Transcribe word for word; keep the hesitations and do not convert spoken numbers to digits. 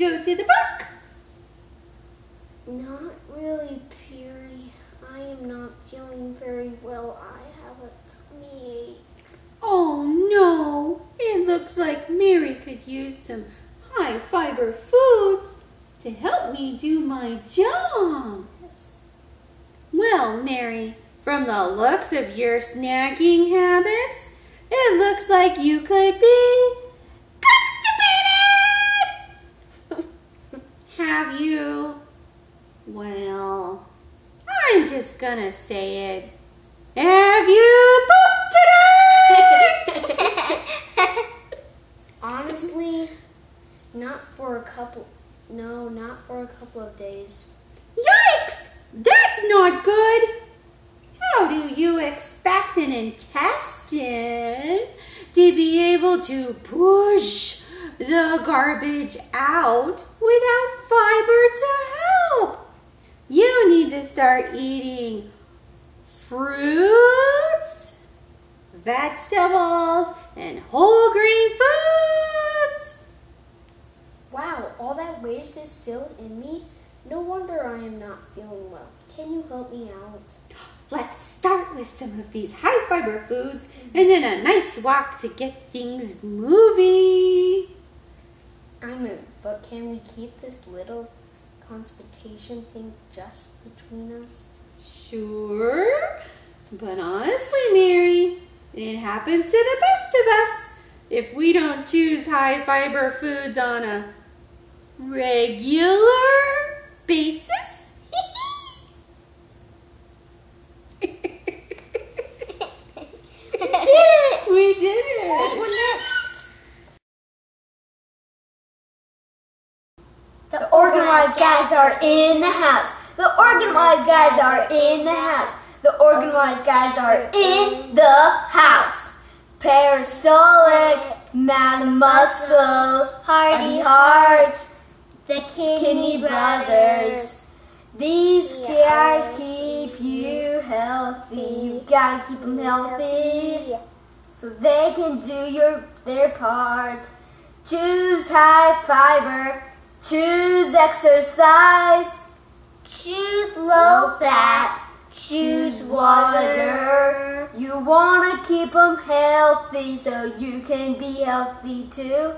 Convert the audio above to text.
go to the park? Not really, Peri. I am not feeling very well. I have a tummy ache. Oh no! It looks like Mary could use some high-fiber foods to help me do my job. Yes. Well, Mary, from the looks of your snacking habits, it looks like you could be constipated. Have you? Well, I'm just gonna say it. Have you pooped today? Honestly, not for a couple, no, not for a couple of days. Yikes! That's not good! How do you expect an intestine to be able to push the garbage out without fiber to help? You need to start eating fruits, vegetables, and whole grain foods. Wow, all that waste is still in me? No wonder I am not feeling well. Can you help me out? Let's start with some of these high fiber foods and then a nice walk to get things moving. I'm in, but can we keep this little constipation thing just between us? Sure, but honestly, Mary, it happens to the best of us if we don't choose high fiber foods on a regular basis. We did it! We did it! What next? The OrganWise guys are in the house. The OrganWise guys are in the house. The OrganWise guys are in the house. Peri Stolic, Madame Muscle, Hardy Heart, the Kidney Brothers. These guys keep you healthy. You gotta keep them healthy so they can do your their part. Choose high fiber. Choose exercise, choose low fat, choose water. You want to keep them healthy so you can be healthy too.